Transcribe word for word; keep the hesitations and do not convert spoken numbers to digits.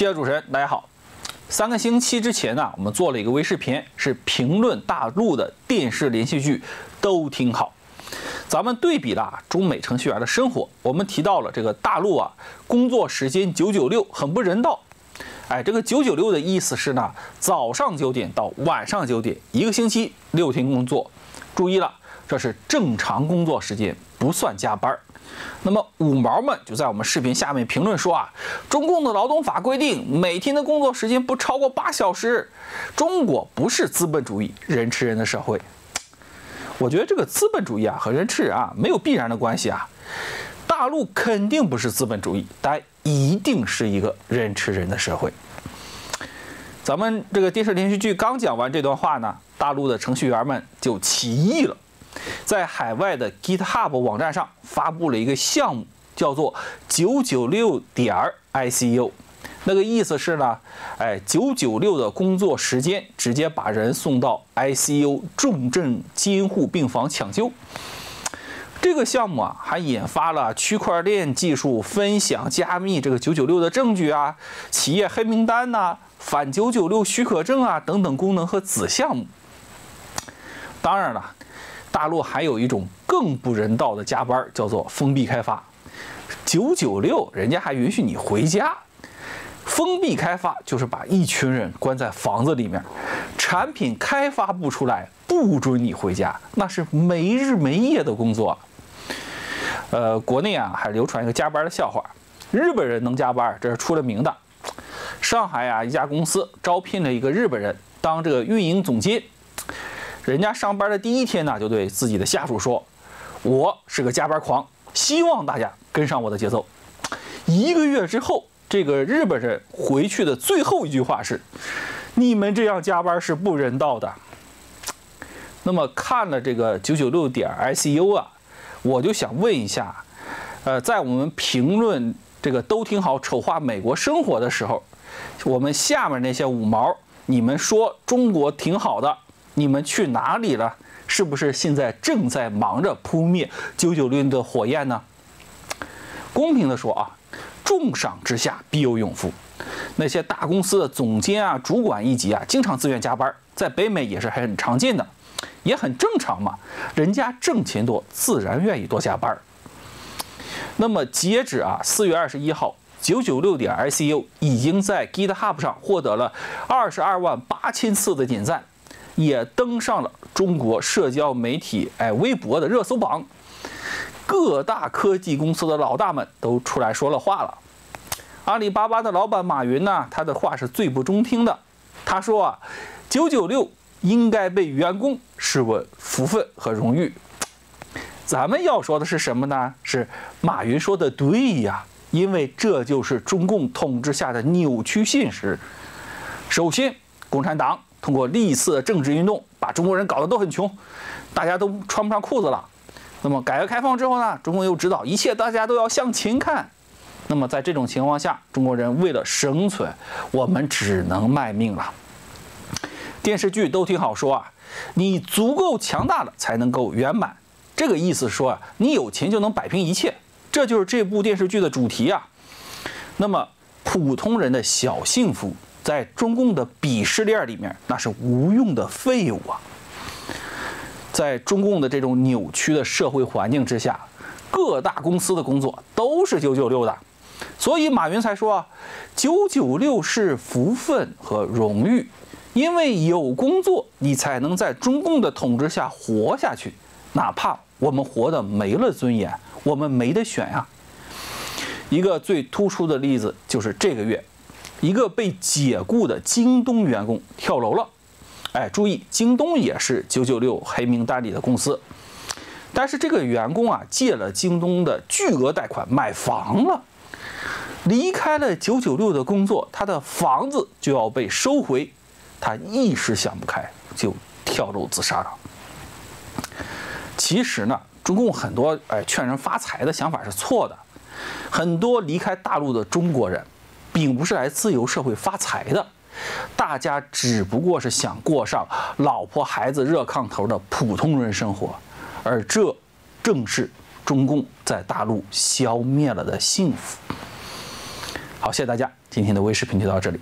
谢谢主持人，大家好。三个星期之前呢、啊，我们做了一个微视频，是评论大陆的电视连续剧都挺好。咱们对比了中美程序员的生活，我们提到了这个大陆啊，工作时间九九六很不人道。哎，这个九九六的意思是呢，早上九点到晚上九点，一个星期六天工作。注意了，这是正常工作时间，不算加班。 那么五毛们就在我们视频下面评论说啊，中共的劳动法规定每天的工作时间不超过八小时，中国不是资本主义人吃人的社会。我觉得这个资本主义啊和人吃人啊没有必然的关系啊，大陆肯定不是资本主义，但一定是一个人吃人的社会。咱们这个电视连续剧刚讲完这段话呢，大陆的程序员们就起义了。 在海外的 GitHub 网站上发布了一个项目，叫做九九六点 I C U。那个意思是呢，哎，九九六的工作时间直接把人送到 I C U 重症监护病房抢救。这个项目啊，还引发了区块链技术分享加密这个九九六的证据啊、企业黑名单呐、啊、反九九六许可证啊等等功能和子项目。当然了。 大陆还有一种更不人道的加班，叫做封闭开发。九九六人家还允许你回家，封闭开发就是把一群人关在房子里面，产品开发不出来，不准你回家，那是没日没夜的工作。呃，国内啊还流传一个加班的笑话，日本人能加班，这是出了名的。上海啊一家公司招聘了一个日本人当这个运营总监。 人家上班的第一天呢，就对自己的下属说：“我是个加班狂，希望大家跟上我的节奏。”一个月之后，这个日本人回去的最后一句话是：“你们这样加班是不人道的。”那么看了这个九九六点 I C U 啊，我就想问一下，呃，在我们评论这个都挺好丑化美国生活的时候，我们下面那些五毛，你们说中国挺好的。 你们去哪里了？是不是现在正在忙着扑灭九九六的火焰呢？公平的说啊，重赏之下必有勇夫。那些大公司的总监啊、主管一级啊，经常自愿加班，在北美也是很常见的，也很正常嘛。人家挣钱多，自然愿意多加班。那么截止啊， 四月二十一号。 九九六点 I C U 已经在 GitHub 上获得了二十二万八千次的点赞。 也登上了中国社交媒体哎微博的热搜榜，各大科技公司的老大们都出来说了话了。阿里巴巴的老板马云呢，他的话是最不中听的。他说啊， 九九六应该被员工视为福分和荣誉。咱们要说的是什么呢？是马云说的对呀，因为这就是中共统治下的扭曲现实。首先，共产党。 通过历次的政治运动，把中国人搞得都很穷，大家都穿不上裤子了。那么改革开放之后呢，中共又指导一切大家都要向前看。那么在这种情况下，中国人为了生存，我们只能卖命了。电视剧都挺好说啊，你足够强大了才能够圆满。这个意思说啊，你有钱就能摆平一切，这就是这部电视剧的主题啊。那么普通人的小幸福。 在中共的鄙视链里面，那是无用的废物啊！在中共的这种扭曲的社会环境之下，各大公司的工作都是九九六的，所以马云才说啊，九九六是福分和荣誉，因为有工作，你才能在中共的统治下活下去，哪怕我们活得没了尊严，我们没得选呀。一个最突出的例子就是这个月。 一个被解雇的京东员工跳楼了，哎，注意，京东也是九九六黑名单里的公司，但是这个员工啊借了京东的巨额贷款买房了，离开了九九六的工作，他的房子就要被收回，他一时想不开就跳楼自杀了。其实呢，中共很多哎劝人发财的想法是错的，很多离开大陆的中国人。 并不是来自由社会发财的，大家只不过是想过上老婆孩子热炕头的普通人生活，而这正是中共在大陆消灭了的幸福。好，谢谢大家。今天的微视频就到这里。